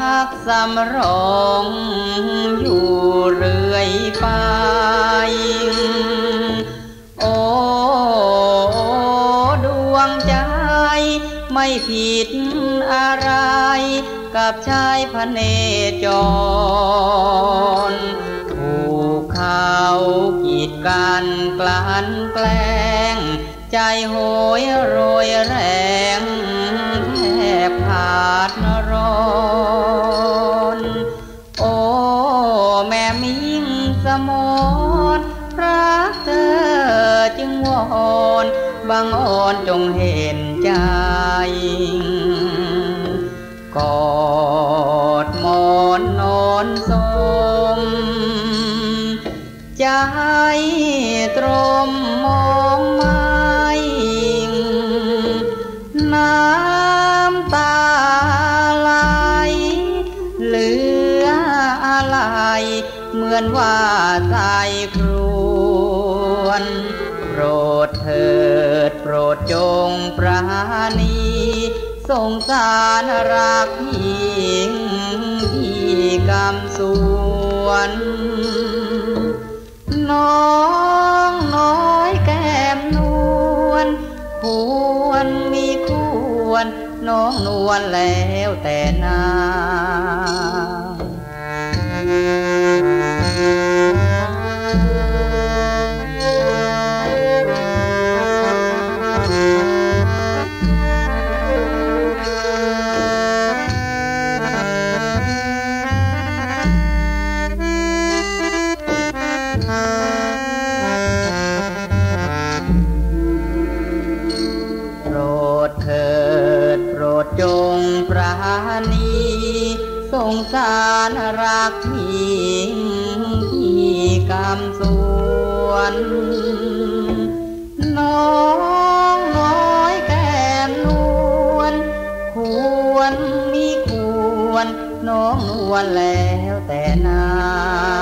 รักสำรองอยู่เรื่อยไปโอ้ดวงใจไม่ผิดอะไรกับชายพเนจรถูกเขากีดกันกลั่นแกล้งใจโหยโรยแรงแทบขาดร้อนโอ้แม่มิ่งสมรรักเธอจึงวอนบังอ่อนจงเห็นใจกอดหมอนนอนสมใจตรมมองไม่น้ำตาไหลเหลืออะไรเหมือนว่าใจครวนโปรดเถิดโปรดจงปราณีสงสารรักยิ่งที่กำส่วนน้องน้อยแก้มนวลควรมีควรน้องนวลแล้วแต่นางจงปราณีสงสารรักยิ่งที่กำส่วนน้องน้อยแก้มนวลควรมีควรน้องนวลแล้วแต่นาง